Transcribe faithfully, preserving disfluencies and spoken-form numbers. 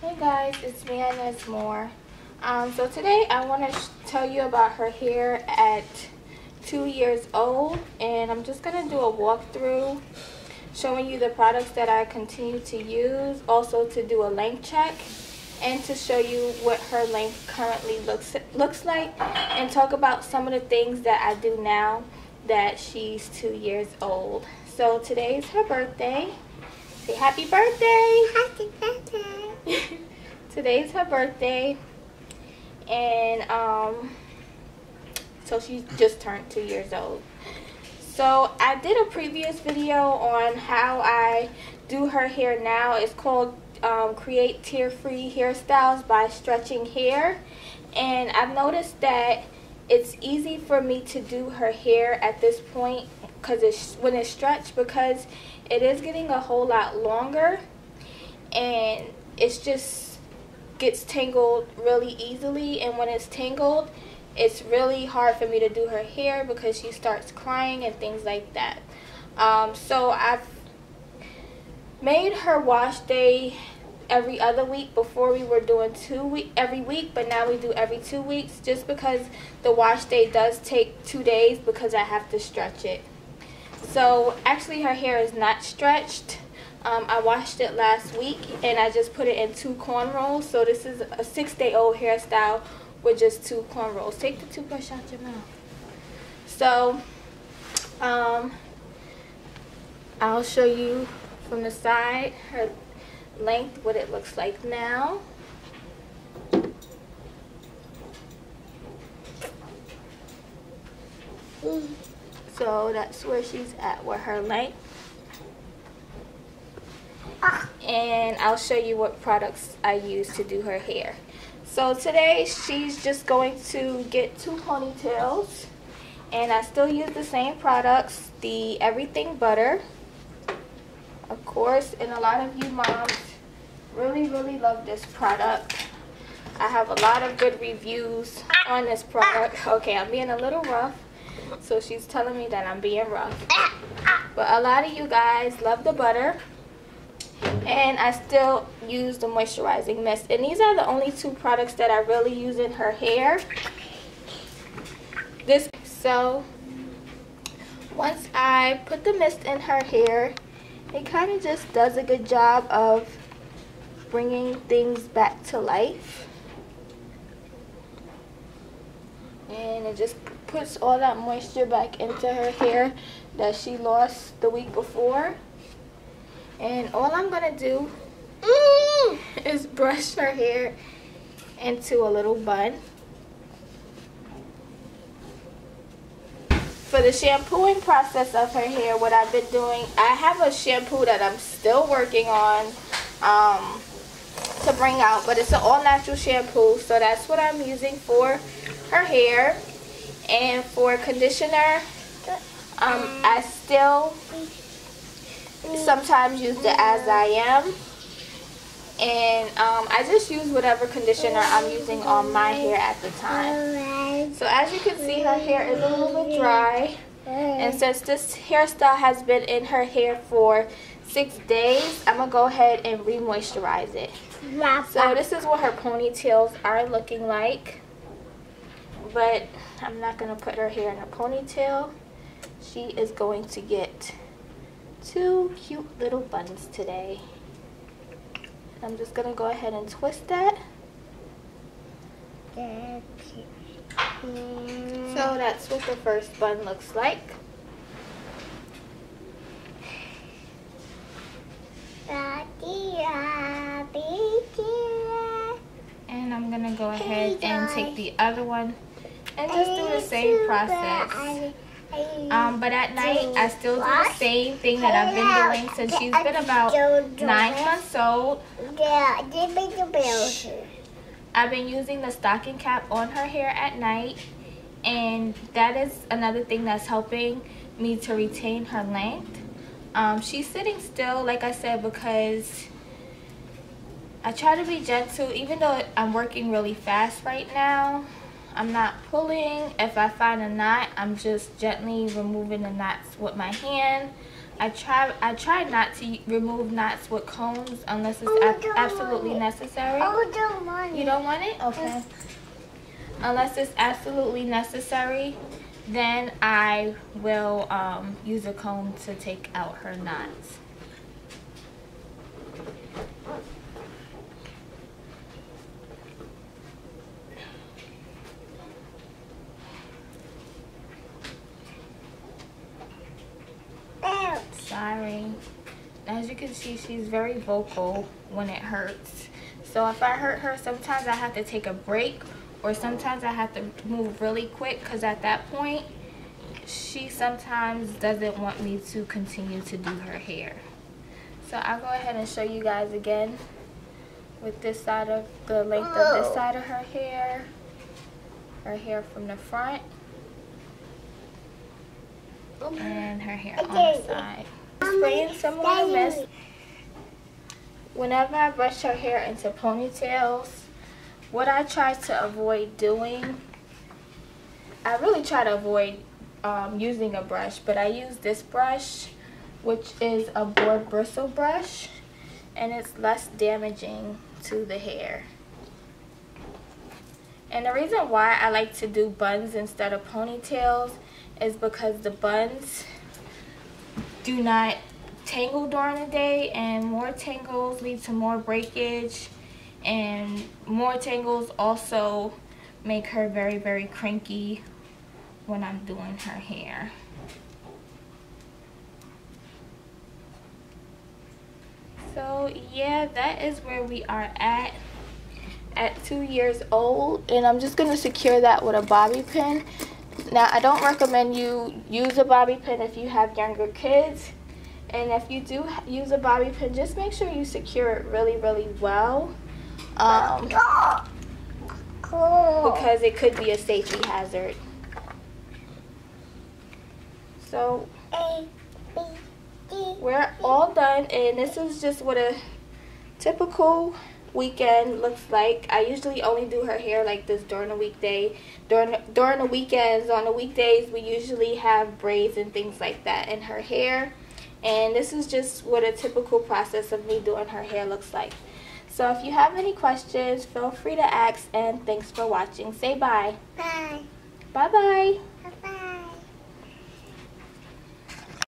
Hey guys, it's me, Inez Moore. Um, so today I want to tell you about her hair at two years old, and I'm just going to do a walkthrough showing you the products that I continue to use, also to do a length check, and to show you what her length currently looks, looks like, and talk about some of the things that I do now that she's two years old. So today is her birthday. Say happy birthday! Happy birthday! Today's her birthday, and um, so she just turned two years old. So I did a previous video on how I do her hair now. It's called um, Create Tear-Free Hairstyles by Stretching Hair, and I've noticed that it's easy for me to do her hair at this point because it's when it's stretched, because it is getting a whole lot longer and it just gets tangled really easily, and when it's tangled it's really hard for me to do her hair because she starts crying and things like that. Um, so I've made her wash day every other week. Before we were doing two week every week, but now we do every two weeks, just because the wash day does take two days, because I have to stretch it. So actually her hair is not stretched. um, I washed it last week and I just put it in two cornrows, so this is a six day old hairstyle with just two cornrows. Take the toothbrush out your mouth. So um, I'll show you from the side her length, what it looks like now. Mm. So that's where she's at with her length. Ah. And I'll show you what products I use to do her hair. So today she's just going to get two ponytails, and I still use the same products, the Everything Butter, of course, and a lot of you moms really really love this product. I have a lot of good reviews on this product. Okay, I'm being a little rough, so she's telling me that I'm being rough, but a lot of you guys love the butter, and I still use the moisturizing mist, and these are the only two products that I really use in her hair. This so once I put the mist in her hair, it kind of just does a good job of bringing things back to life, and it just puts all that moisture back into her hair that she lost the week before. And all I'm gonna do is brush her hair into a little bun. For the shampooing process of her hair, what I've been doing, I have a shampoo that I'm still working on um, to bring out, but it's an all-natural shampoo, so that's what I'm using for her hair. And for conditioner, um, I still sometimes use the As I Am, and um, I just use whatever conditioner I'm using on my hair at the time. So as you can see, her hair is a little bit dry, and since this hairstyle has been in her hair for six days, I'm gonna go ahead and re-moisturize it. So this is what her ponytails are looking like, but I'm not gonna put her hair in a ponytail. She is going to get two cute little buns today. I'm just going to go ahead and twist that. So that's what the first bun looks like. And I'm going to go ahead and take the other one and just do the same process. Um, but at night, I still do the same thing that I've been doing since she's been about nine months old. I've been using the stocking cap on her hair at night, and that is another thing that's helping me to retain her length. Um, she's sitting still, like I said, because I try to be gentle, even though I'm working really fast right now. I'm not pulling. If I find a knot, I'm just gently removing the knots with my hand. I try I try not to remove knots with combs unless it's oh, ab absolutely it. necessary. Oh, don't want you don't want it? Okay. Unless it's absolutely necessary, then I will um, use a comb to take out her knots. Sorry. As you can see, she's very vocal when it hurts. So if I hurt her, sometimes I have to take a break, or sometimes I have to move really quick, because at that point, she sometimes doesn't want me to continue to do her hair. So I'll go ahead and show you guys again with this side of the length oh. of this side of her hair, her hair from the front, and her hair on the side. Spraying some more mist. Whenever I brush her hair into ponytails, what I try to avoid doing, I really try to avoid um, using a brush, but I use this brush, which is a board bristle brush, and it's less damaging to the hair. And the reason why I like to do buns instead of ponytails is because the buns do not tangle during the day, and more tangles lead to more breakage, and more tangles also make her very, very cranky when I'm doing her hair. So yeah, that is where we are at at two years old, and I'm just going to secure that with a bobby pin. Now, I don't recommend you use a bobby pin if you have younger kids, and if you do use a bobby pin, just make sure you secure it really, really well, um, cool. because it could be a safety hazard. So we're all done, and this is just what a typical weekend looks like. I usually only do her hair like this during the weekday. During during the weekends, on the weekdays, we usually have braids and things like that in her hair. And this is just what a typical process of me doing her hair looks like. So if you have any questions, feel free to ask, and thanks for watching. Say bye. Bye. Bye-bye. Bye-bye.